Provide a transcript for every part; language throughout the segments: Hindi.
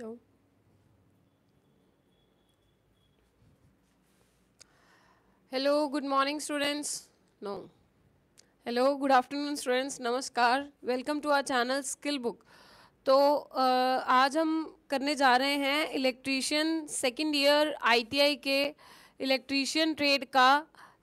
No. Hello, good morning students. No. Hello, good afternoon students. Namaskar. Welcome to our channel Skill Book. तो आज हम करने जा रहे हैं इलेक्ट्रीशियन सेकेंड ईयर ITI के इलेक्ट्रीशियन ट्रेड का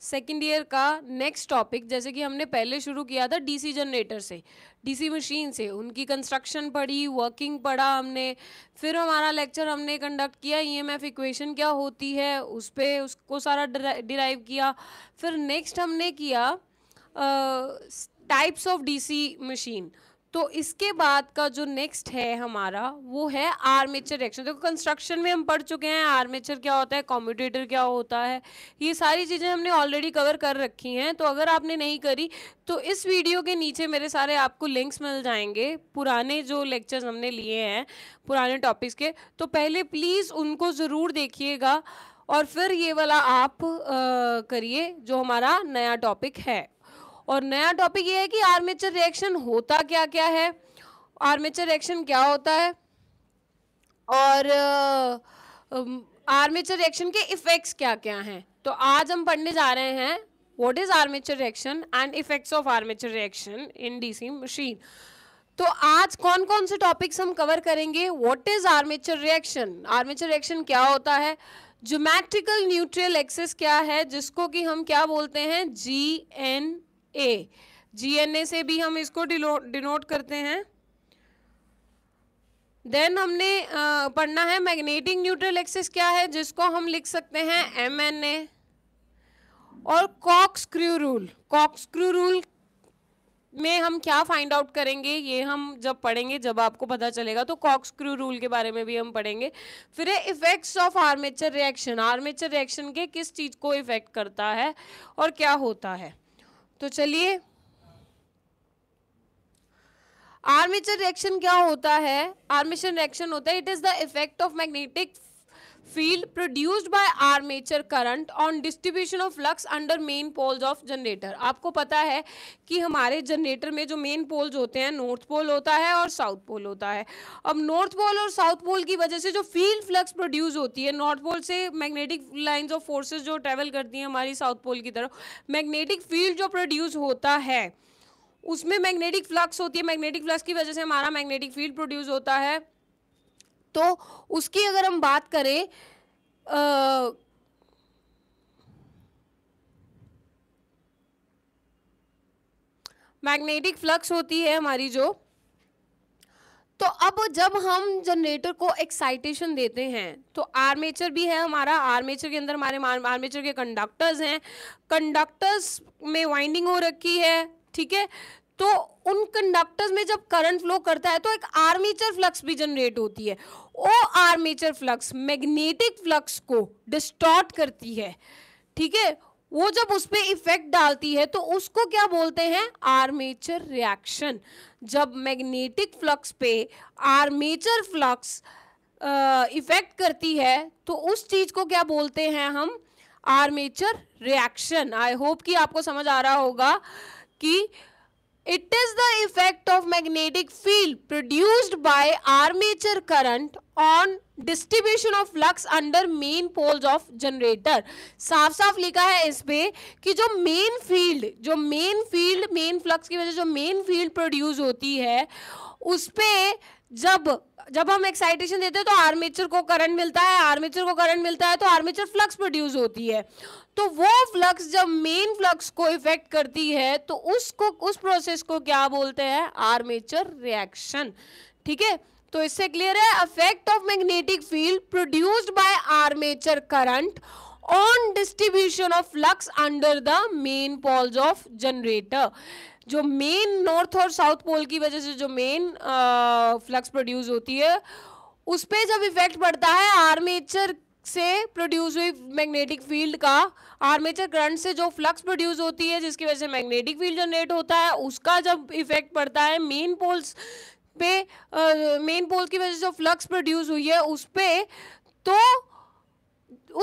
सेकेंड ईयर का नेक्स्ट टॉपिक, जैसे कि हमने पहले शुरू किया था DC जनरेटर से, DC मशीन से, उनकी कंस्ट्रक्शन पढ़ी, वर्किंग पढ़ा हमने। फिर हमारा लेक्चर हमने कंडक्ट किया EMF इक्वेशन क्या होती है उस पर, उसको सारा डिराइव किया। फिर नेक्स्ट हमने किया टाइप्स ऑफ DC मशीन। तो इसके बाद का जो नेक्स्ट है हमारा वो है आर्मेचर रिएक्शन। देखो कंस्ट्रक्शन में हम पढ़ चुके हैं आर्मेचर क्या होता है, कम्यूटेटर क्या होता है, ये सारी चीज़ें हमने ऑलरेडी कवर कर रखी हैं। तो अगर आपने नहीं करी तो इस वीडियो के नीचे मेरे सारे आपको लिंक्स मिल जाएंगे पुराने जो लेक्चर्स हमने लिए हैं पुराने टॉपिक्स के, तो पहले प्लीज़ उनको ज़रूर देखिएगा और फिर ये वाला आप करिए जो हमारा नया टॉपिक है। और नया टॉपिक ये है कि आर्मेचर रिएक्शन होता क्या क्या है, आर्मेचर रिएक्शन क्या होता है और आर्मेचर रिएक्शन के इफ़ेक्ट्स क्या क्या हैं। तो आज हम पढ़ने जा रहे हैं what is armature reaction and effects of armature reaction in DC machine. तो आज कौन कौन से टॉपिक्स हम कवर करेंगे, what is armature reaction, armature reaction क्या होता है, ज्योमेट्रिकल न्यूट्रल एक्सिस क्या है जिसको कि हम क्या बोलते हैं GNA से भी हम इसको डिनोट करते हैं। देन हमने पढ़ना है मैग्नेटिक न्यूट्रल एक्सिस क्या है जिसको हम लिख सकते हैं MNA, और कॉक्सक्रू रूल, कॉक्सक्रू रूल में हम क्या फाइंड आउट करेंगे ये हम जब पढ़ेंगे जब आपको पता चलेगा। तो कॉक्सक्रू रूल के बारे में भी हम पढ़ेंगे। फिर effects of armature reaction, armature reaction के किस चीज़ को इफेक्ट करता है और क्या होता है। तो चलिए आर्मेचर रिएक्शन क्या होता है, आर्मेचर रिएक्शन होता है it is the effect of magnetic field produced by armature current on distribution of flux under main poles of generator. आपको पता है कि हमारे जनरेटर में जो मेन पोल्स होते हैं नॉर्थ पोल होता है और साउथ पोल होता है। अब नॉर्थ पोल और साउथ पोल की वजह से जो फील्ड फ्लक्स प्रोड्यूस होती है, नॉर्थ पोल से मैग्नेटिक लाइन्स ऑफ फोर्सेज जो ट्रेवल करती हैं हमारी साउथ पोल की तरफ, मैग्नेटिक फील्ड जो प्रोड्यूस होता है उसमें मैग्नेटिक फ्लक्स होती है, मैग्नेटिक फ्लक्स की वजह से हमारा मैग्नेटिक फील्ड प्रोड्यूस होता है। तो उसकी अगर हम बात करें मैग्नेटिक फ्लक्स होती है हमारी जो। तो अब जब हम जनरेटर को एक्साइटेशन देते हैं तो आर्मेचर भी है हमारा, आर्मेचर के अंदर हमारे आर्मेचर के कंडक्टर्स हैं, कंडक्टर्स में वाइंडिंग हो रखी है, ठीक है। तो उन कंडक्टर्स में जब करंट फ्लो करता है तो एक आर्मेचर फ्लक्स भी जनरेट होती है। वो आर्मेचर फ्लक्स मैग्नेटिक फ्लक्स को डिस्टॉर्ट करती है, ठीक है, वो जब उस पर इफेक्ट डालती है तो उसको क्या बोलते हैं, आर्मेचर रिएक्शन। जब मैग्नेटिक फ्लक्स पे आर्मेचर फ्लक्स इफेक्ट करती है तो उस चीज़ को क्या बोलते हैं हम, आर्मेचर रिएक्शन। आई होप कि आपको समझ आ रहा होगा कि It is the effect of magnetic field produced by armature current on distribution of flux under main poles of generator। साफ साफ लिखा है इस पर कि जो main field, main flux की वजह से जो main field produce होती है उस पर जब हम एक्साइटेशन देते हैं तो आर्मेचर को करंट मिलता है, आर्मेचर को करंट मिलता है तो आर्मेचर फ्लक्स प्रोड्यूस होती है। तो वो फ्लक्स जब मेन फ्लक्स को इफेक्ट करती है तो उसको, उस प्रोसेस को क्या बोलते हैं, आर्मेचर रिएक्शन, ठीक है। तो इससे क्लियर है, effect of magnetic field produced by armature current on distribution of flux under the main poles of generator. जो मेन नॉर्थ और साउथ पोल की वजह से जो मेन फ्लक्स प्रोड्यूस होती है उस पर जब इफेक्ट पड़ता है आर्मेचर से प्रोड्यूस हुई मैग्नेटिक फील्ड का, आर्मेचर करंट से जो फ्लक्स प्रोड्यूस होती है जिसकी वजह से मैग्नेटिक फील्ड जनरेट होता है, उसका जब इफेक्ट पड़ता है मेन पोल्स पे, मेन पोल की वजह से जो फ्लक्स प्रोड्यूस हुई है उस पर, तो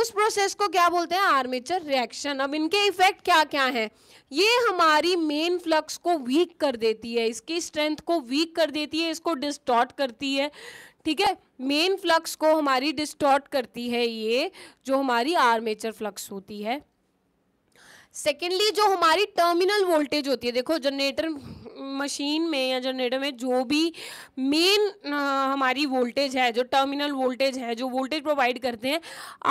उस प्रोसेस को क्या बोलते हैं, आर्मेचर रिएक्शन। अब इनके इफेक्ट क्या क्या हैं, ये हमारी मेन फ्लक्स को वीक कर देती है, इसकी स्ट्रेंथ को वीक कर देती है, इसको डिस्टॉर्ट करती है, ठीक है, मेन फ्लक्स को हमारी डिस्टॉर्ट करती है ये जो हमारी आर्मेचर फ्लक्स होती है। सेकेंडली जो हमारी टर्मिनल वोल्टेज होती है, देखो जनरेटर मशीन में या जनरेटर में जो भी मेन हमारी वोल्टेज है, जो टर्मिनल वोल्टेज है, जो वोल्टेज प्रोवाइड करते हैं,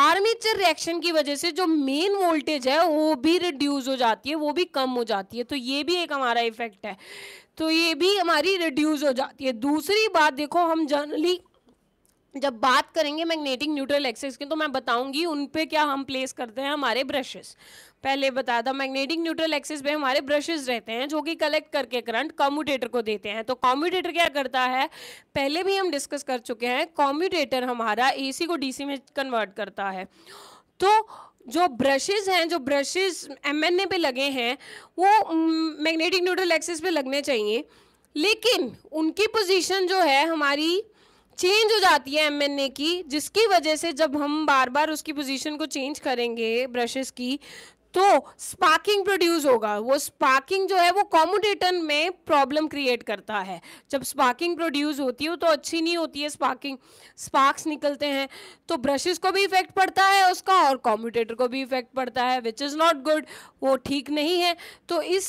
आर्मेचर रिएक्शन की वजह से जो मेन वोल्टेज है वो भी रिड्यूस हो जाती है, वो भी कम हो जाती है। तो ये भी एक हमारा इफेक्ट है, तो ये भी हमारी रिड्यूस हो जाती है। दूसरी बात देखो, हम जनरली जब बात करेंगे मैग्नेटिक न्यूट्रल एक्सेस की तो मैं बताऊंगी उन पे क्या हम प्लेस करते हैं हमारे ब्रशेस। पहले बताया था मैग्नेटिक न्यूट्रल एक्सेस पे हमारे ब्रशेस रहते हैं जो कि कलेक्ट करके करंट कम्यूटेटर को देते हैं। तो कम्यूटेटर क्या करता है, पहले भी हम डिस्कस कर चुके हैं, कम्यूटेटर हमारा एसी को डीसी में कन्वर्ट करता है। तो जो ब्रशेस हैं, जो ब्रशेस एमएनए पे लगे हैं वो मैग्नेटिक न्यूट्रल एक्सेस पे लगने चाहिए, लेकिन उनकी पोजीशन जो है हमारी चेंज हो जाती है एमएनए की, जिसकी वजह से जब हम बार बार उसकी पोजीशन को चेंज करेंगे ब्रशेस की तो स्पार्किंग प्रोड्यूस होगा। वो स्पार्किंग जो है वो कॉम्यूटेटर में प्रॉब्लम क्रिएट करता है। जब स्पार्किंग प्रोड्यूस होती हो तो अच्छी नहीं होती है स्पार्किंग, स्पार्क्स निकलते हैं, तो ब्रशेस को भी इफेक्ट पड़ता है उसका और कॉम्यूटेटर को भी इफेक्ट पड़ता है, विच इज़ नॉट गुड, वो ठीक नहीं है। तो इस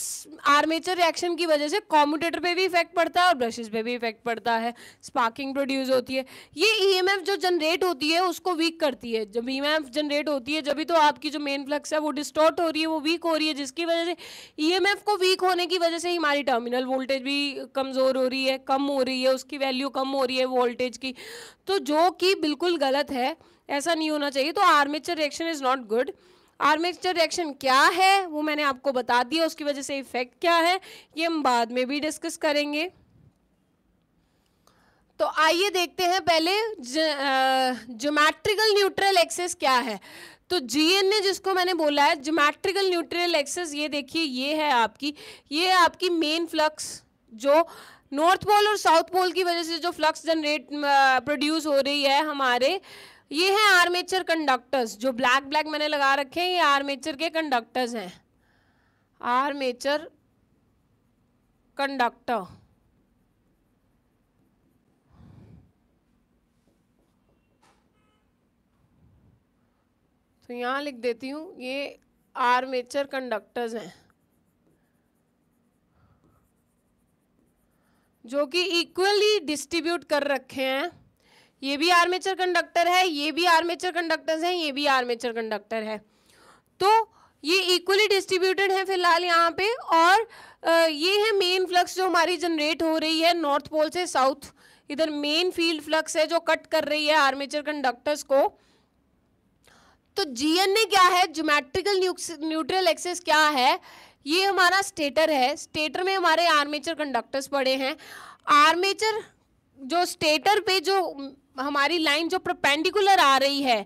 आर्मेचर रिएक्शन की वजह से कॉम्यूटेटर पर भी इफेक्ट पड़ता है और ब्रशेस पर भी इफेक्ट पड़ता है, स्पार्किंग प्रोड्यूस होती है। ये EMF जो जनरेट होती है उसको वीक करती है। जब EMF जनरेट होती है जब तो आपकी जो मेन फ्लक्स है वो डिस्टॉर्ट हो रही है, वो वीक हो रही है, जिसकी वजह से EMF को वीक होने की वजह से हमारी टर्मिनल वोल्टेज भी कमज़ोर हो रही है, कम हो रही है, उसकी वैल्यू कम हो रही है वोल्टेज की, तो जो कि बिल्कुल गलत है, ऐसा नहीं होना चाहिए। तो armature reaction is not good. Armature reaction क्या है वो मैंने आपको बता दिया, उसकी वजह से इफेक्ट क्या है ये हम बाद में भी डिस्कस करेंगे। तो आइए देखते हैं पहले ज्योमेट्रिकल न्यूट्रल एक्सेस क्या है। तो GNA जिसको मैंने बोला है ज्योमेट्रिकल न्यूट्रल एक्सेस, ये देखिए ये है आपकी, ये आपकी मेन फ्लक्स जो नॉर्थ पोल और साउथ पोल की वजह से जो फ्लक्स जनरेट प्रोड्यूस हो रही है हमारे, ये है आर्मेचर कंडक्टर्स, जो ब्लैक ब्लैक मैंने लगा रखे हैं, ये आर्मेचर के कंडक्टर्स हैं, आर्मेचर कंडक्टर। तो यहाँ लिख देती हूँ ये आर्मेचर कंडक्टर्स हैं जो कि इक्वली डिस्ट्रीब्यूट कर रखे हैं। ये भी आर्मेचर कंडक्टर है, ये भी आर्मेचर कंडक्टर्स हैं, ये भी आर्मेचर कंडक्टर है, तो ये इक्वली डिस्ट्रीब्यूटेड है फिलहाल यहाँ पे। और ये है मेन फ्लक्स जो हमारी जनरेट हो रही है नॉर्थ पोल से साउथ, इधर मेन फील्ड फ्लक्स है जो कट कर रही है आर्मेचर कंडक्टर्स को। तो GNA क्या है, ज्योमेट्रिकल न्यूट्रल एक्सेस क्या है, ये हमारा स्टेटर है, स्टेटर में हमारे आर्मेचर कंडक्टर्स पड़े हैं। आर्मेचर जो स्टेटर पे जो हमारी लाइन जो परपेंडिकुलर आ रही है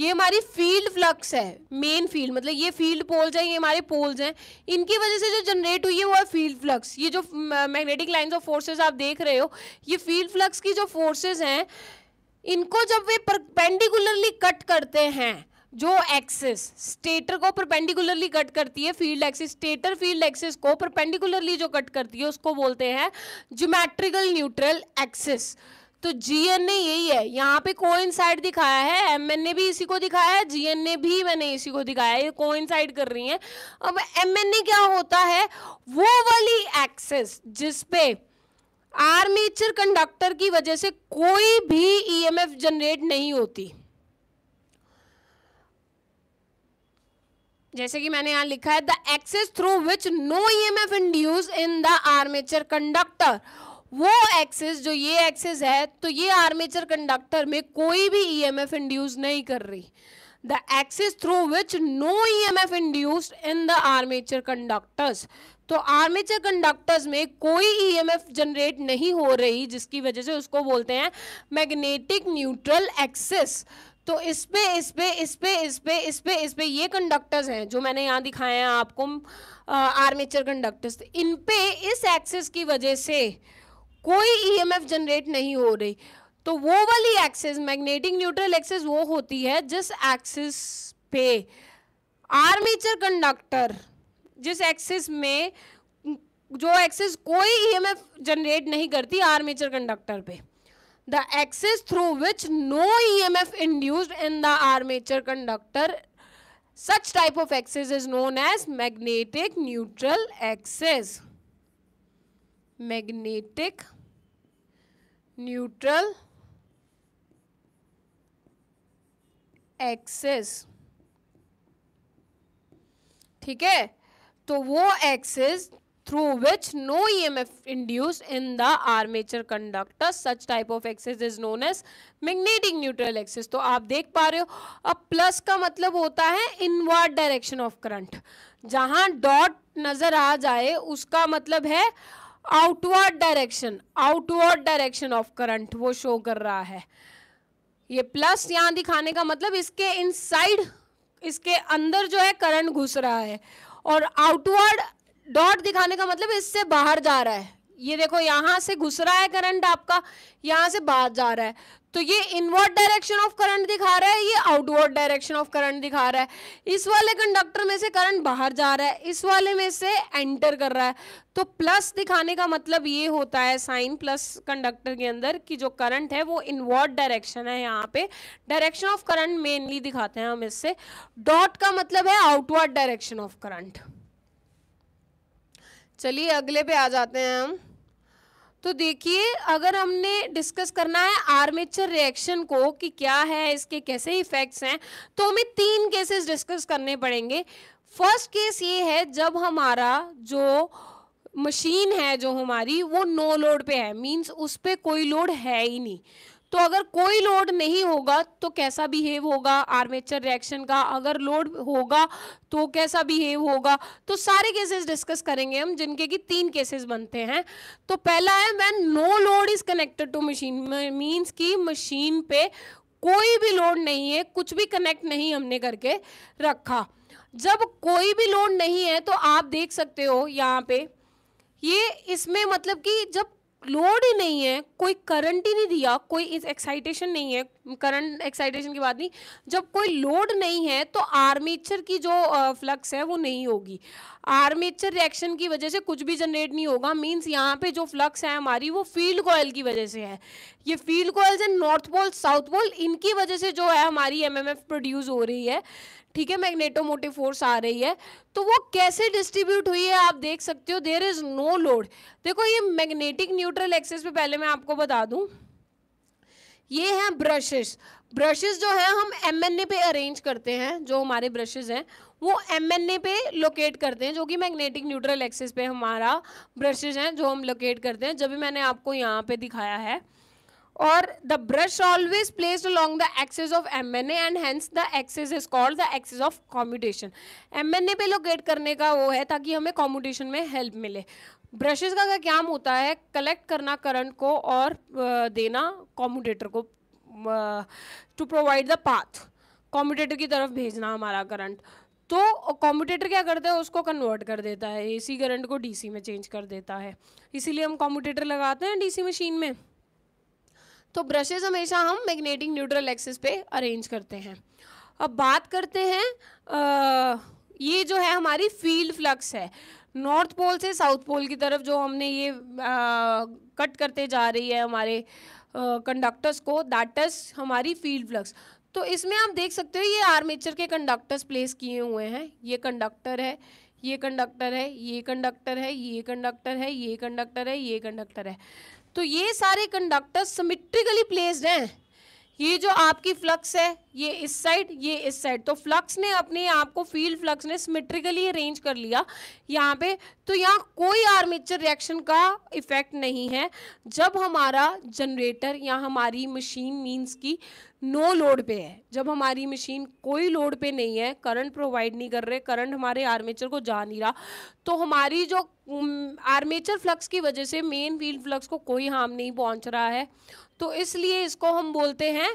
ये हमारी फील्ड फ्लक्स है, मेन फील्ड, मतलब ये फील्ड पोल्स हैं, ये हमारे पोल्स हैं, इनकी वजह से जो जनरेट हुई है वो है फील्ड फ्लक्स। ये जो मैग्नेटिक लाइन्स ऑफ फोर्सेज आप देख रहे हो, ये फील्ड फ्लक्स की जो फोर्सेज हैं इनको जब वे परपेंडिकुलरली कट करते हैं, जो एक्सिस स्टेटर को परपेंडिकुलरली कट करती है field axis, stator field axis को परपेंडिकुलरली जो कट करती है उसको बोलते हैं ज्योमेट्रिकल न्यूट्रल एक्सिस। तो GNA यही है, यहाँ पे कोइंसाइड दिखाया है, MNA भी इसी को दिखाया है, GNA भी मैंने इसी को दिखाया है, ये कोइंसाइड कर रही हैं। अब MNA क्या होता है, वो वाली एक्सिस जिसपे आर्मेचर कंडक्टर की वजह से कोई भी EMF जनरेट नहीं होती। जैसे कि मैंने यहाँ लिखा है the axis through which no EMF induce in the armature conductor, वो एक्सेस जो ये एक्सेस है तो ये आर्मेचर कंडक्टर में कोई भी EMF इंड्यूस नहीं कर रही। The axis through which no EMF induced in the armature conductors, तो आर्मेचर कंडक्टर्स में कोई EMF जनरेट नहीं हो रही जिसकी वजह से उसको बोलते हैं मैग्नेटिक न्यूट्रल एक्सेस। तो इस पे ये कंडक्टर्स हैं जो मैंने यहाँ दिखाए हैं आपको, आर्मेचर कंडक्टर्स, इन पे इस एक्सेस की वजह से कोई EMF जनरेट नहीं हो रही। तो वो वाली एक्सेस मैग्नेटिक न्यूट्रल एक्सेस वो होती है जिस एक्सेस पे आर्मेचर कंडक्टर, जिस एक्सेस में जो एक्सेस कोई EMF जनरेट नहीं करती आर्मेचर कंडक्टर पे। the axis through which no EMF induced in the armature conductor. Such type of axis is known as magnetic neutral axis. Magnetic neutral axis. ठीक है, तो वो axis through which no EMF induced in the armature conductor. Such type of axis is known as magnetic neutral axis. तो आप देख पा रहे हो, अब प्लस का मतलब होता है इनवर्ड डायरेक्शन ऑफ करंट. जहाँ डॉट नज़र आ जाए उसका मतलब है आउटवर्ड डायरेक्शन ऑफ करंट वो शो कर रहा है. ये प्लस यहाँ दिखाने का मतलब इसके इनसाइड, इसके अंदर जो है करंट घुस रहा है, और आउटवर्ड डॉट दिखाने का मतलब इससे बाहर जा रहा है. ये देखो, यहाँ से घुस रहा है करंट आपका, यहाँ से बाहर जा रहा है. तो ये इनवर्ड डायरेक्शन ऑफ करंट दिखा रहा है, ये आउटवर्ड डायरेक्शन ऑफ करंट दिखा रहा है. इस वाले कंडक्टर में से करंट बाहर जा रहा है, इस वाले में से एंटर कर रहा है. तो प्लस दिखाने का मतलब ये होता है, साइन प्लस कंडक्टर के अंदर, कि जो करंट है वो इनवर्ड डायरेक्शन है. यहाँ पे डायरेक्शन ऑफ करंट मेनली दिखाते हैं हम इससे. डॉट का मतलब है आउटवर्ड डायरेक्शन ऑफ करंट. चलिए अगले पे आ जाते हैं हम. तो देखिए, अगर हमने डिस्कस करना है आर्मेचर रिएक्शन को कि क्या है, इसके कैसे इफेक्ट्स हैं, तो हमें तीन केसेस डिस्कस करने पड़ेंगे. फर्स्ट केस ये है जब हमारा जो मशीन है, जो हमारी, वो नो लोड पे है, मींस उस पे कोई लोड है ही नहीं. तो अगर कोई लोड नहीं होगा तो कैसा बिहेव होगा आर्मेचर रिएक्शन का, अगर लोड होगा तो कैसा बिहेव होगा. तो सारे केसेस डिस्कस करेंगे हम, जिनके कि तीन केसेस बनते हैं. तो पहला है when no load is connected to machine, means कि मशीन पे कोई भी लोड नहीं है, कुछ भी कनेक्ट नहीं हमने करके रखा. जब कोई भी लोड नहीं है तो आप देख सकते हो यहाँ पे, ये इसमें मतलब कि जब लोड ही नहीं है, कोई करंट ही नहीं दिया, कोई एक्साइटेशन नहीं है, करंट एक्साइटेशन की बात नहीं, जब कोई लोड नहीं है तो आर्मेचर की जो फ्लक्स है वो नहीं होगी. आर्मेचर रिएक्शन की वजह से कुछ भी जनरेट नहीं होगा. मींस यहाँ पे जो फ्लक्स है हमारी वो फील्ड कॉयल की वजह से है. ये फील्ड कॉयल्स है, नॉर्थ पोल साउथ पोल, इनकी वजह से जो है हमारी MMF प्रोड्यूस हो रही है. ठीक है, मैग्नेटोमोटिव फोर्स आ रही है. तो वो कैसे डिस्ट्रीब्यूट हुई है आप देख सकते हो, देयर इज नो लोड. देखो ये मैग्नेटिक न्यूट्रल एक्सिस पे पहले मैं आपको बता दूं, ये हैं ब्रशेस. ब्रशेस जो हैं हम MNA पे अरेंज करते हैं, जो हमारे ब्रशेस हैं वो MNA पे लोकेट करते हैं, जो कि मैग्नेटिक न्यूट्रल एक्सिस पे हमारा ब्रशेस हैं जो हम लोकेट करते हैं, जब भी मैंने आपको यहाँ पे दिखाया है. और the brush always placed along the axis of MNA and hence the axis is called the axis of commutation. MNA पे लोकेट करने का वो है ताकि हमें कॉम्यूटेशन में हेल्प मिले. ब्रशेस का काम होता है कलेक्ट करना करंट को और देना कॉम्यूटेटर को, to provide the path, commutator की तरफ भेजना हमारा करंट. तो कॉम्यूटेटर क्या करता है, उसको कन्वर्ट कर देता है, AC करंट को DC में चेंज कर देता है. इसीलिए हम कॉम्यूटेटर लगाते हैं DC मशीन में. तो ब्रशेस हमेशा हम मैग्नेटिक न्यूट्रल एक्सिस पे अरेंज करते हैं. अब बात करते हैं, ये जो है हमारी फील्ड फ्लक्स है, नॉर्थ पोल से साउथ पोल की तरफ जो हमने ये कट करते जा रही है हमारे कंडक्टर्स को, दैट इज हमारी फील्ड फ्लक्स. तो इसमें आप देख सकते हो ये आर्मेचर के कंडक्टर्स प्लेस किए हुए हैं. ये कंडक्टर है, ये कंडक्टर है, ये कंडक्टर है, ये कंडक्टर है, ये कंडक्टर है, ये कंडक्टर है. तो ये सारे कंडक्टर सिमेट्रिकली प्लेस्ड हैं. ये जो आपकी फ्लक्स है, ये इस साइड, ये इस साइड. तो फ्लक्स ने अपने आप को, फील्ड फ्लक्स ने सिमेट्रिकली अरेंज कर लिया यहाँ पे. तो यहाँ कोई आर्मेचर रिएक्शन का इफेक्ट नहीं है जब हमारा जनरेटर या हमारी मशीन मींस की नो लोड पे है. जब हमारी मशीन कोई लोड पे नहीं है, करंट प्रोवाइड नहीं कर रहे, करंट हमारे आर्मेचर को जा नहीं रहा, तो हमारी जो आर्मेचर फ्लक्स की वजह से मेन फील्ड फ्लक्स को कोई हार्म नहीं पहुंच रहा है. तो इसलिए इसको हम बोलते हैं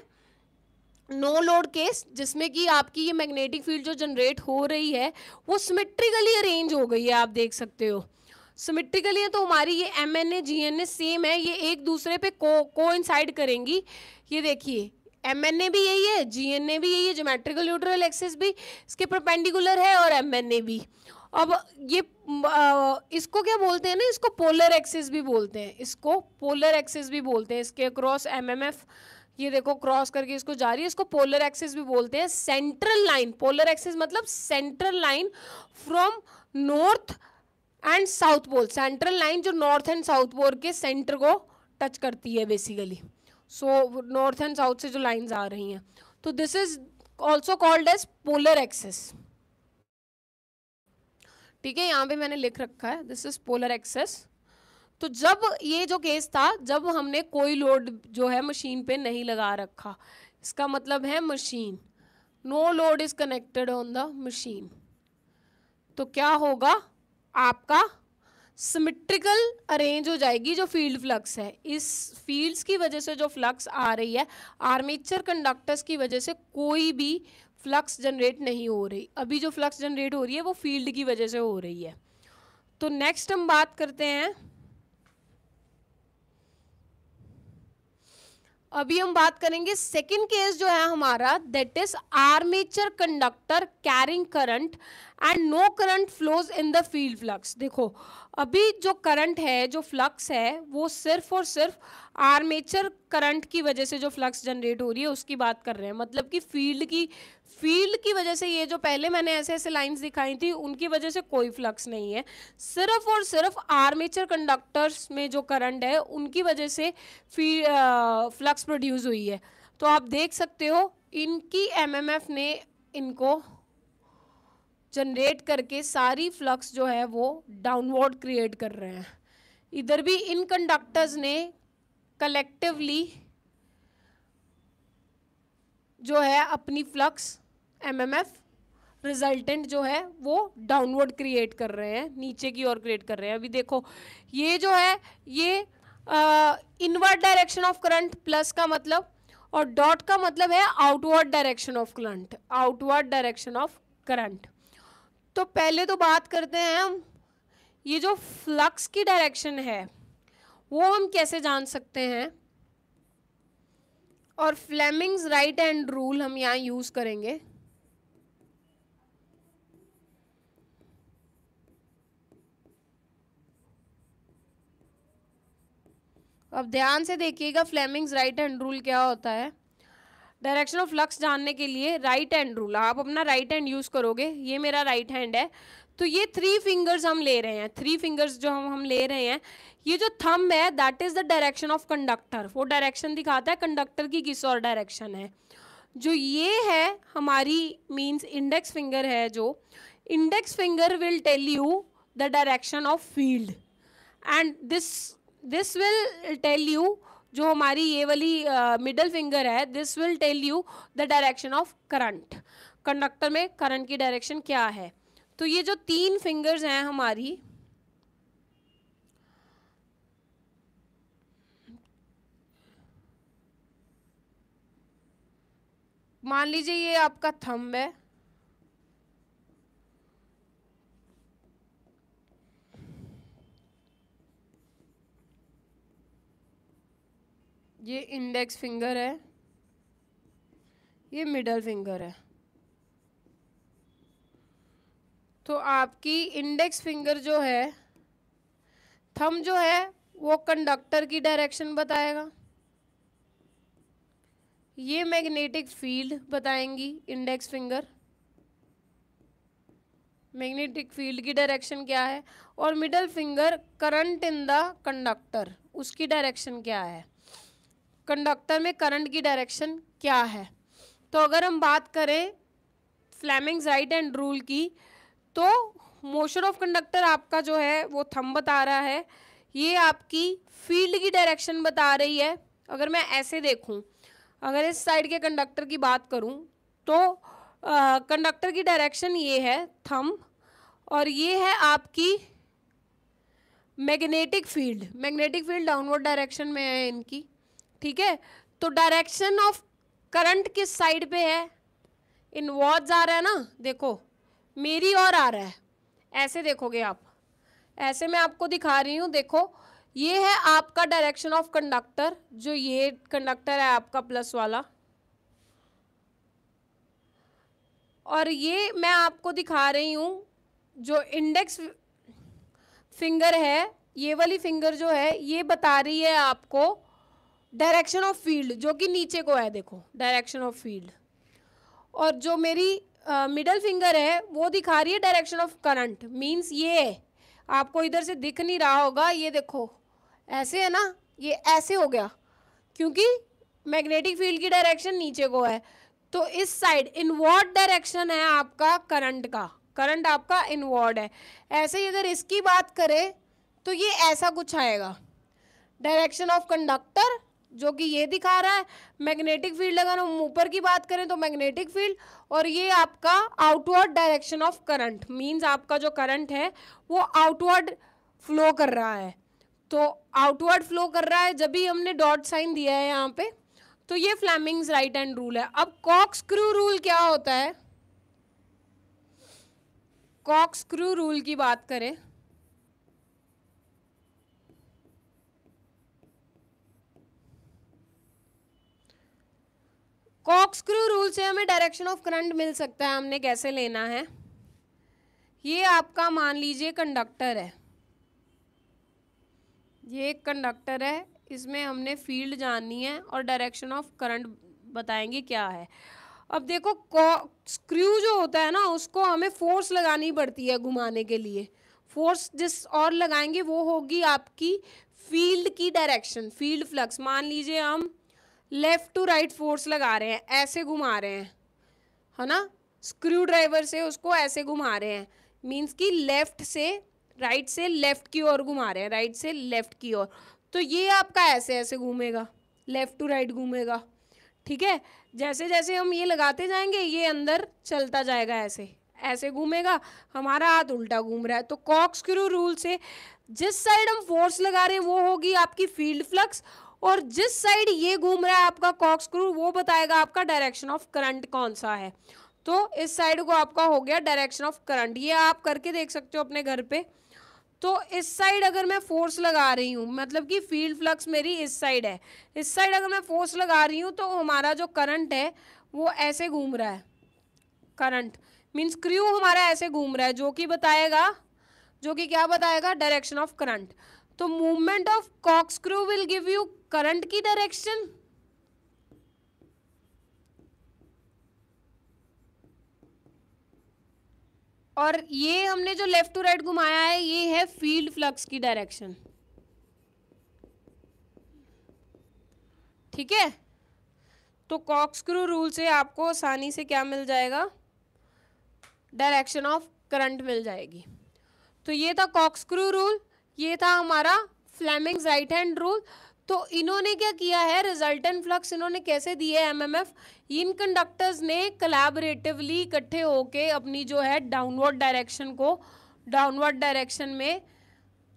नो लोड केस, जिसमें कि आपकी ये मैग्नेटिक फील्ड जो जनरेट हो रही है वो सिमेट्रिकली अरेंज हो गई है. आप देख सकते हो सिमेट्रिकली है, तो हमारी ये MNA GNA सेम है, ये एक दूसरे पे कोइंसाइड करेंगी. ये देखिए MNA भी यही है, GNA भी यही है, ज्योमेट्रिकल न्यूट्रल एक्सिस भी इसके परपेंडिकुलर है, और MNA भी. अब ये इसको क्या बोलते हैं ना, इसको पोलर एक्सिस भी बोलते हैं, इसको पोलर एक्सिस भी बोलते हैं। इसके क्रॉस एमएमएफ, ये देखो क्रॉस करके इसको जा रही है, इसको पोलर एक्सिस भी बोलते हैं। सेंट्रल लाइन, पोलर एक्सिस मतलब central line from north and south pole, central line जो नॉर्थ एंड साउथ पोल के सेंटर को टच करती है basically. So north and south से जो लाइंस आ रही हैं, तो this is also called as polar axis. ठीक है, यहाँ पे मैंने लिख रखा है दिस इज पोलर एक्सेस। तो जब ये जो केस था, जब हमने कोई लोड जो है मशीन पे नहीं लगा रखा, इसका मतलब है machine, no load is connected on the machine, तो क्या होगा आपका सिमेट्रिकल अरेंज हो जाएगी जो फील्ड फ्लक्स है। इस फील्ड्स की वजह से जो फ्लक्स आ रही है, आर्मेचर कंडक्टर्स की वजह से कोई भी फ्लक्स जनरेट नहीं हो रही। अभी जो फ्लक्स जनरेट हो रही है वो फील्ड की वजह से हो रही है। तो नेक्स्ट हम बात करते हैं, अभी हम बात करेंगे सेकंड केस जो है हमारा, that is armature conductor carrying current and no current flows in the field flux. देखो अभी जो करंट है, जो फ्लक्स है, वो सिर्फ और सिर्फ आर्मेचर करंट की वजह से जो फ्लक्स जनरेट हो रही है उसकी बात कर रहे हैं। मतलब कि फील्ड की वजह से, ये जो पहले मैंने ऐसे ऐसे लाइंस दिखाई थी उनकी वजह से कोई फ्लक्स नहीं है, सिर्फ और सिर्फ आर्मेचर कंडक्टर्स में जो करंट है उनकी वजह से फ्लक्स प्रोड्यूस हुई है। तो आप देख सकते हो इनकी एमएमएफ ने इनको जनरेट करके सारी फ्लक्स जो है वो डाउनवर्ड क्रिएट कर रहे हैं। इधर भी इन कंडक्टर्स ने कलेक्टिवली जो है अपनी फ्लक्स एमएमएफ रिजल्टेंट जो है वो डाउनवर्ड क्रिएट कर रहे हैं, नीचे की ओर क्रिएट कर रहे हैं। अभी देखो ये जो है, ये inward direction of current, plus का मतलब, और डॉट का मतलब है outward direction of current, outward direction of current. तो पहले तो बात करते हैं हम, ये जो फ्लक्स की डायरेक्शन है वो हम कैसे जान सकते हैं, और फ्लेमिंग्स राइट हैंड रूल हम यहाँ यूज करेंगे। अब ध्यान से देखिएगा फ्लेमिंग्स राइट हैंड रूल क्या होता है। डायरेक्शन ऑफ फ्लक्स जानने के लिए राइट हैंड रूल, आप अपना राइट हैंड यूज़ करोगे, ये मेरा राइट हैंड है, तो ये थ्री फिंगर्स हम ले रहे हैं, थ्री फिंगर्स जो हम ले रहे हैं, ये जो थंब है that is the direction of conductor, वो डायरेक्शन दिखाता है कंडक्टर की किस और डायरेक्शन है। जो ये है हमारी मीन्स इंडेक्स फिंगर है, जो index finger will tell you the direction of field, and this will tell you, जो हमारी ये वाली मिडल फिंगर है, this will tell you the direction of current, conductor में करंट की डायरेक्शन क्या है। तो ये जो तीन फिंगर्स हैं हमारी, मान लीजिए ये आपका थंब है, ये इंडेक्स फिंगर है, ये मिडल फिंगर है। तो आपकी इंडेक्स फिंगर जो है, थंब जो है वो कंडक्टर की डायरेक्शन बताएगा, ये मैग्नेटिक फील्ड बताएंगी इंडेक्स फिंगर, मैग्नेटिक फील्ड की डायरेक्शन क्या है, और middle finger current in the conductor, उसकी डायरेक्शन क्या है, कंडक्टर में करंट की डायरेक्शन क्या है। तो अगर हम बात करें फ्लेमिंग्स राइट हैंड रूल की, तो मोशन ऑफ कंडक्टर आपका जो है वो थंब बता रहा है, ये आपकी फील्ड की डायरेक्शन बता रही है। अगर मैं ऐसे देखूं, अगर इस साइड के कंडक्टर की बात करूं, तो कंडक्टर की डायरेक्शन ये है थंब, और ये है आपकी magnetic field, magnetic field downward direction में है इनकी। ठीक है, तो डायरेक्शन ऑफ करंट किस साइड पे है, इनवर्ड्स आ रहा है ना, देखो मेरी ओर आ रहा है, ऐसे देखोगे आप, ऐसे मैं आपको दिखा रही हूँ, देखो ये है आपका डायरेक्शन ऑफ कंडक्टर, जो ये कंडक्टर है आपका प्लस वाला, और ये मैं आपको दिखा रही हूँ जो इंडेक्स फिंगर है, ये वाली फिंगर जो है ये बता रही है आपको डायरेक्शन ऑफ फील्ड जो कि नीचे को है, देखो डायरेक्शन ऑफ फील्ड, और जो मेरी मिडल फिंगर है वो दिखा रही है डायरेक्शन ऑफ करंट। मीन्स ये आपको इधर से दिख नहीं रहा होगा, ये देखो ऐसे है ना, ये ऐसे हो गया क्योंकि मैग्नेटिक फील्ड की डायरेक्शन नीचे को है। तो इस साइड इनवर्ड डायरेक्शन है आपका करंट का, करंट आपका इनवर्ड है। ऐसे ही अगर इसकी बात करें तो ये ऐसा कुछ आएगा, डायरेक्शन ऑफ कंडक्टर जो कि ये दिखा रहा है, मैग्नेटिक फील्ड अगर हम ऊपर की बात करें तो मैग्नेटिक फील्ड, और ये आपका outward direction of current. Means आपका जो करंट है वो आउटवर्ड फ्लो कर रहा है, तो आउटवर्ड फ्लो कर रहा है जब भी हमने डॉट साइन दिया है यहाँ पे, तो ये फ्लेमिंग्स राइट हैंड रूल है। अब कॉक्सक्रू रूल क्या होता है, कॉक्सक्रू रूल की बात करें कॉक्सक्रू रूल से हमें डायरेक्शन ऑफ करंट मिल सकता है। हमने कैसे लेना है, ये आपका मान लीजिए कंडक्टर है, ये एक कंडक्टर है, इसमें हमने फील्ड जाननी है और डायरेक्शन ऑफ करंट बताएंगे क्या है। अब देखो कॉक्सक्रू जो होता है ना उसको हमें फोर्स लगानी पड़ती है घुमाने के लिए, फोर्स जिस और लगाएंगे वो होगी आपकी फील्ड की डायरेक्शन, फील्ड फ्लक्स। मान लीजिए हम लेफ़्ट टू राइट फोर्स लगा रहे हैं, ऐसे घुमा रहे हैं, है ना, स्क्रू ड्राइवर से उसको ऐसे घुमा रहे हैं, मींस कि लेफ़्ट से राइट से लेफ़्ट की ओर घुमा रहे हैं, राइट से लेफ़्ट की ओर, तो ये आपका ऐसे ऐसे घूमेगा, लेफ़्ट टू राइट घूमेगा। ठीक है, जैसे जैसे हम ये लगाते जाएंगे ये अंदर चलता जाएगा, ऐसे ऐसे घूमेगा, हमारा हाथ उल्टा घूम रहा है। तो कॉक्सक्रू रूल से जिस साइड हम फोर्स लगा रहे हैं वो होगी आपकी फील्ड फ्लक्स, और जिस साइड ये घूम रहा है आपका कॉक्सक्रू वो बताएगा आपका डायरेक्शन ऑफ करंट कौन सा है। तो इस साइड को आपका हो गया डायरेक्शन ऑफ करंट, ये आप करके देख सकते हो अपने घर पे। तो इस साइड अगर मैं फोर्स लगा रही हूँ, मतलब कि फील्ड फ्लक्स मेरी इस साइड है, इस साइड अगर मैं फोर्स लगा रही हूँ तो हमारा जो करंट है वो ऐसे घूम रहा है, करंट मीन्स क्रू हमारा ऐसे घूम रहा है, जो कि बताएगा, जो कि क्या बताएगा, डायरेक्शन ऑफ करंट। तो movement of corkscrew will give you current की डायरेक्शन, और ये हमने जो लेफ्ट टू राइट घुमाया है ये है फील्ड फ्लक्स की डायरेक्शन। ठीक है, तो कॉक्सक्रू रूल से आपको आसानी से क्या मिल जाएगा, डायरेक्शन ऑफ करंट मिल जाएगी। तो ये था कॉक्सक्रू रूल, ये था हमारा फ्लेमिंग्स राइट हैंड रूल। तो इन्होंने क्या किया है, रिजल्टेंट फ्लक्स इन्होंने कैसे दिए है एमएमएफ, इन कंडक्टर्स ने कोलैबोरेटिवली इकट्ठे होके अपनी जो है डाउनवर्ड डायरेक्शन को, डाउनवर्ड डायरेक्शन में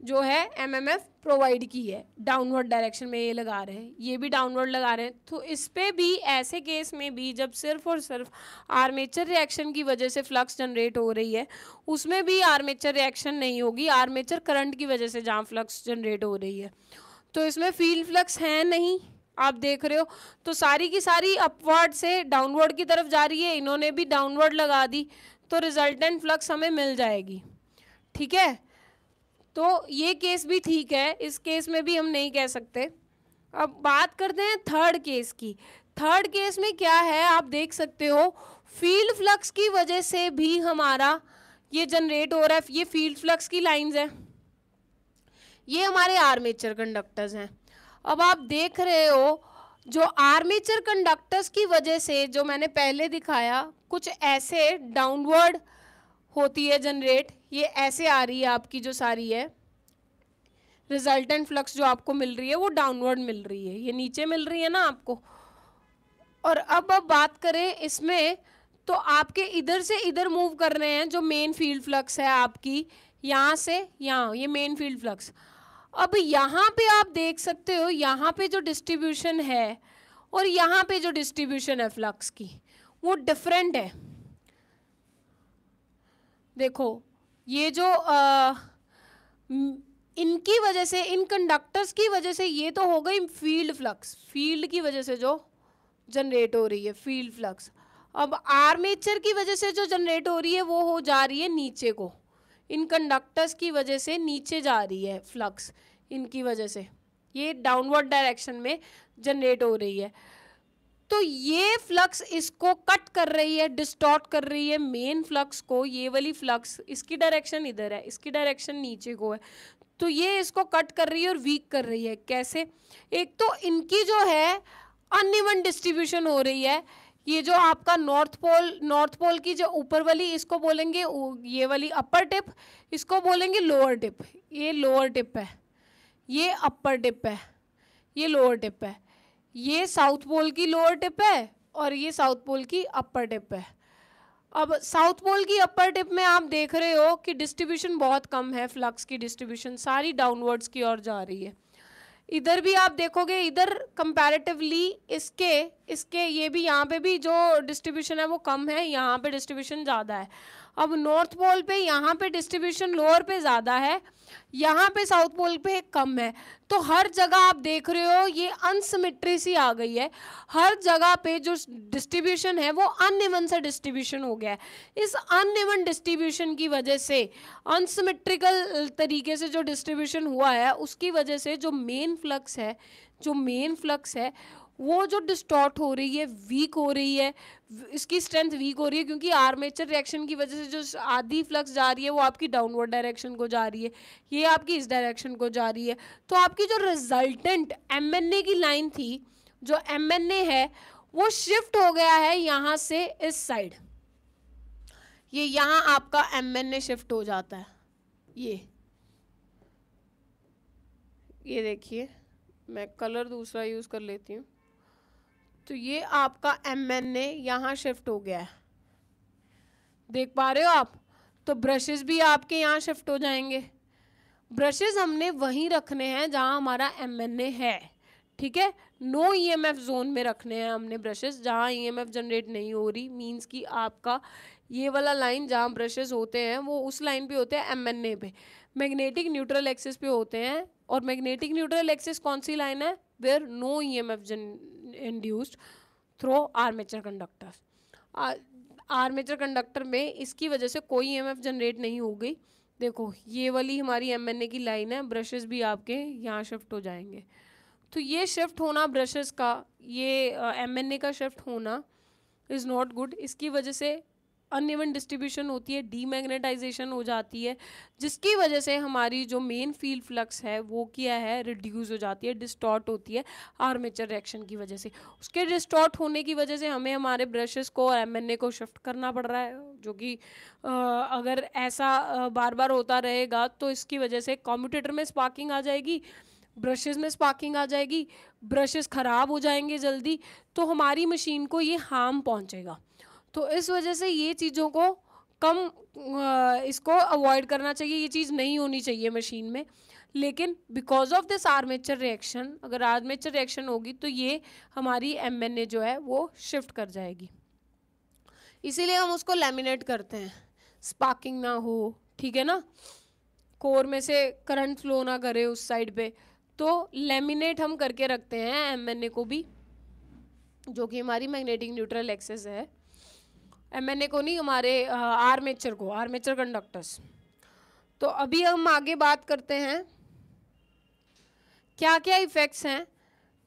जो है एमएमएफ प्रोवाइड की है। डाउनवर्ड डायरेक्शन में ये लगा रहे हैं, ये भी डाउनवर्ड लगा रहे हैं, तो इस पर भी, ऐसे केस में भी जब सिर्फ और सिर्फ आर्मेचर रिएक्शन की वजह से फ्लक्स जनरेट हो रही है उसमें भी आर्मेचर रिएक्शन नहीं होगी, आर्मेचर करंट की वजह से जहाँ फ्लक्स जनरेट हो रही है। तो इसमें फील्ड फ्लक्स है नहीं, आप देख रहे हो, तो सारी की सारी अपवर्ड से डाउनवर्ड की तरफ जा रही है, इन्होंने भी डाउनवर्ड लगा दी, तो रिजल्टेंट फ्लक्स हमें मिल जाएगी। ठीक है, तो ये केस भी ठीक है, इस केस में भी हम नहीं कह सकते। अब बात करते हैं थर्ड केस की। थर्ड केस में क्या है, आप देख सकते हो फील्ड फ्लक्स की वजह से भी हमारा ये जनरेट हो रहा है, ये फील्ड फ्लक्स की लाइंस है, ये हमारे आर्मेचर कंडक्टर्स हैं। अब आप देख रहे हो जो आर्मेचर कंडक्टर्स की वजह से, जो मैंने पहले दिखाया, कुछ ऐसे डाउनवर्ड होती है जनरेट, ये ऐसे आ रही है आपकी जो सारी है रिजल्टेंट फ्लक्स जो आपको मिल रही है वो डाउनवर्ड मिल रही है, ये नीचे मिल रही है ना आपको। और अब बात करें इसमें, तो आपके इधर से इधर मूव कर रहे हैं जो मेन फील्ड फ्लक्स है आपकी, यहाँ से यहाँ, ये मेन फील्ड फ्लक्स। अब यहाँ पे आप देख सकते हो यहाँ पे जो डिस्ट्रीब्यूशन है और यहाँ पे जो डिस्ट्रीब्यूशन है फ्लक्स की वो डिफरेंट है। देखो ये जो इनकी वजह से, इन कंडक्टर्स की वजह से, ये तो हो गई फील्ड फ्लक्स, फील्ड की वजह से जो जनरेट हो रही है फील्ड फ्लक्स। अब आर्मेचर की वजह से जो जनरेट हो रही है वो हो जा रही है नीचे को, इन कंडक्टर्स की वजह से नीचे जा रही है फ्लक्स, इनकी वजह से ये डाउनवर्ड डायरेक्शन में जनरेट हो रही है। तो ये फ्लक्स इसको कट कर रही है, डिस्टॉर्ट कर रही है मेन फ्लक्स को। ये वाली फ्लक्स, इसकी डायरेक्शन इधर है, इसकी डायरेक्शन नीचे को है, तो ये इसको कट कर रही है और वीक कर रही है। कैसे? एक तो इनकी जो है अनइवन डिस्ट्रीब्यूशन हो रही है। ये जो आपका नॉर्थ पोल की जो ऊपर वाली, इसको बोलेंगे ये वाली अपर टिप, इसको बोलेंगे लोअर टिप। ये लोअर टिप है, ये अपर टिप है, ये लोअर टिप है। ये साउथ पोल की लोअर टिप है और ये साउथ पोल की अपर टिप है। अब साउथ पोल की अपर टिप में आप देख रहे हो कि डिस्ट्रीब्यूशन बहुत कम है, फ्लक्स की डिस्ट्रीब्यूशन सारी डाउनवर्ड्स की ओर जा रही है। इधर भी आप देखोगे, इधर कंपैरेटिवली इसके ये भी, यहाँ पे भी जो डिस्ट्रीब्यूशन है वो कम है, यहाँ पे डिस्ट्रीब्यूशन ज़्यादा है। अब नॉर्थ पोल पे यहाँ पे डिस्ट्रीब्यूशन लोअर पे ज़्यादा है, यहाँ पे साउथ पोल पे कम है। तो हर जगह आप देख रहे हो ये अनसिमेट्री सी आ गई है, हर जगह पे जो डिस्ट्रीब्यूशन है वो अनइवन सा डिस्ट्रीब्यूशन हो गया है। इस अनइवन डिस्ट्रीब्यूशन की वजह से, अनसिमेट्रिकल तरीके से जो डिस्ट्रीब्यूशन हुआ है, उसकी वजह से जो मेन फ्लक्स है, वो जो डिस्टॉर्ट हो रही है, वीक हो रही है, इसकी स्ट्रेंथ वीक हो रही है, क्योंकि आर्मेचर रिएक्शन की वजह से जो आधी फ्लक्स जा रही है वो आपकी डाउनवर्ड डायरेक्शन को जा रही है, ये आपकी इस डायरेक्शन को जा रही है। तो आपकी जो रिजल्टेंट एमएनए की लाइन थी, जो एमएनए है वो शिफ्ट हो गया है यहाँ से इस साइड। ये यहाँ आपका एमएनए शिफ्ट हो जाता है। ये देखिए, मैं कलर दूसरा यूज़ कर लेती हूँ। तो ये आपका MNA यहाँ शिफ्ट हो गया है, देख पा रहे हो आप। तो ब्रशेस भी आपके यहाँ शिफ्ट हो जाएंगे। ब्रशेस हमने वहीं रखने हैं जहाँ हमारा MNA है, ठीक है। नो EMF जोन में रखने हैं हमने ब्रशेस, जहाँ EMF जनरेट नहीं हो रही। मींस कि आपका ये वाला लाइन जहाँ ब्रशेस होते हैं वो उस लाइन पे होते हैं MNA पे, मैग्नेटिक न्यूट्रल एक्सिस पे होते हैं। और मैग्नेटिक न्यूट्रल एक्सिस कौन सी लाइन है? Where no EMF induced through armature conductor. Armature conductor में इसकी वजह से कोई EMF जनरेट नहीं हो गई। देखो ये वाली हमारी MNA की लाइन है, ब्रशेस भी आपके यहाँ शिफ्ट हो जाएंगे। तो ये शिफ्ट होना ब्रशेस का, ये MNA का शिफ्ट होना इज़ नॉट गुड। इसकी वजह से अनइवन डिस्ट्रीब्यूशन होती है, डीमैग्नेटाइजेशन हो जाती है, जिसकी वजह से हमारी जो मेन फील्ड फ्लक्स है वो क्या है, रिड्यूस हो जाती है, डिस्टॉर्ट होती है आर्मेचर रिएक्शन की वजह से। उसके डिस्टॉर्ट होने की वजह से हमें हमारे ब्रशेस को और MNA को शिफ्ट करना पड़ रहा है, जो कि अगर ऐसा बार बार होता रहेगा तो इसकी वजह से कॉम्यूटेटर में स्पार्किंग आ जाएगी, ब्रशेस में स्पार्किंग आ जाएगी, ब्रशेस ख़राब हो जाएंगे जल्दी, तो हमारी मशीन को ये हार्म पहुँचेगा। तो इस वजह से ये चीज़ों को कम, इसको अवॉइड करना चाहिए, ये चीज़ नहीं होनी चाहिए मशीन में। लेकिन because of this armature reaction, अगर आर्मेचर रिएक्शन होगी तो ये हमारी MNA जो है वो शिफ्ट कर जाएगी। इसीलिए हम उसको लैमिनेट करते हैं, स्पार्किंग ना हो, ठीक है ना, कोर में से करंट फ्लो ना करे उस साइड पे। तो लैमिनेट हम करके रखते हैं MNA को भी, जो कि हमारी मैग्नेटिक न्यूट्रल एक्सेस है। MNA को नहीं, हमारे आर्मेचर को, आर्मेचर कंडक्टर्स। तो अभी हम आगे बात करते हैं क्या क्या इफ़ेक्ट्स हैं।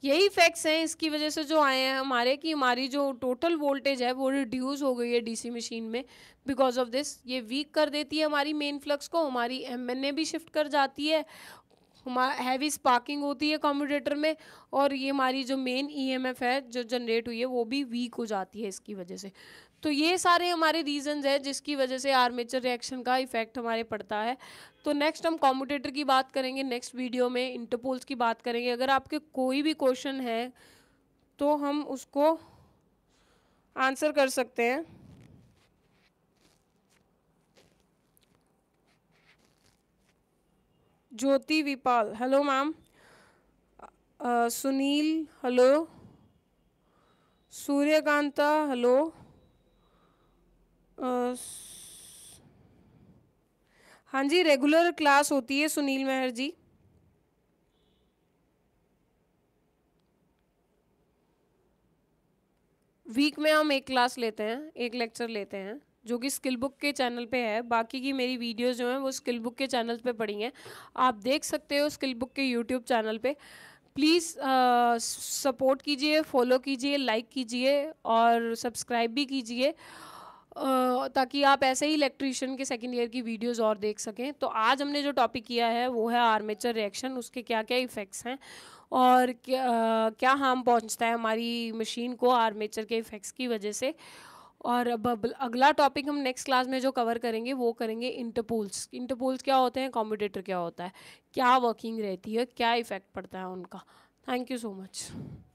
यही इफ़ेक्ट्स हैं इसकी वजह से जो आए हैं हमारे, कि हमारी जो टोटल वोल्टेज है वो रिड्यूस हो गई है DC मशीन में बिकॉज ऑफ दिस। ये वीक कर देती है हमारी मेन फ्लक्स को, हमारी MNA भी शिफ्ट कर जाती है, हमारा हैवी स्पार्किंग होती है कम्यूटेटर में, और ये हमारी जो मेन EMF है जो जनरेट हुई है वो भी वीक हो जाती है इसकी वजह से। तो ये सारे हमारे रीजंस हैं जिसकी वजह से आर्मेचर रिएक्शन का इफेक्ट हमारे पड़ता है। तो नेक्स्ट हम कम्यूटेटर की बात करेंगे, नेक्स्ट वीडियो में इंटरपोल्स की बात करेंगे। अगर आपके कोई भी क्वेश्चन है तो हम उसको आंसर कर सकते हैं। Jyoti Vipal, hello ma'am. Sunil, hello. Suryakanta, hello. हाँ जी, रेगुलर क्लास होती है सुनील मेहर जी। वीक में हम एक क्लास लेते हैं, एक लेक्चर लेते हैं। जो कि स्किल बुक के चैनल पे है। बाकी की मेरी वीडियोस जो हैं वो स्किल बुक के चैनल पे पड़ी हैं, आप देख सकते हो स्किल बुक के यूट्यूब चैनल पे। प्लीज़ सपोर्ट कीजिए, फॉलो कीजिए, लाइक कीजिए और सब्सक्राइब भी कीजिए ताकि आप ऐसे ही इलेक्ट्रीशियन के सेकंड ईयर की वीडियोस और देख सकें। तो आज हमने जो टॉपिक किया है वो है आर्मेचर रिएक्शन, उसके क्या क्या इफ़ेक्ट्स हैं और क्या हार्म पहुंचता है हमारी मशीन को आर्मेचर के इफ़ेक्ट्स की वजह से। और अब अगला टॉपिक हम नेक्स्ट क्लास में जो कवर करेंगे वो करेंगे इंटरपोल्स। इंटरपोल्स क्या होते हैं, कम्यूटेटर क्या होता है, क्या वर्किंग रहती है, क्या इफ़ेक्ट पड़ता है उनका। Thank you so much.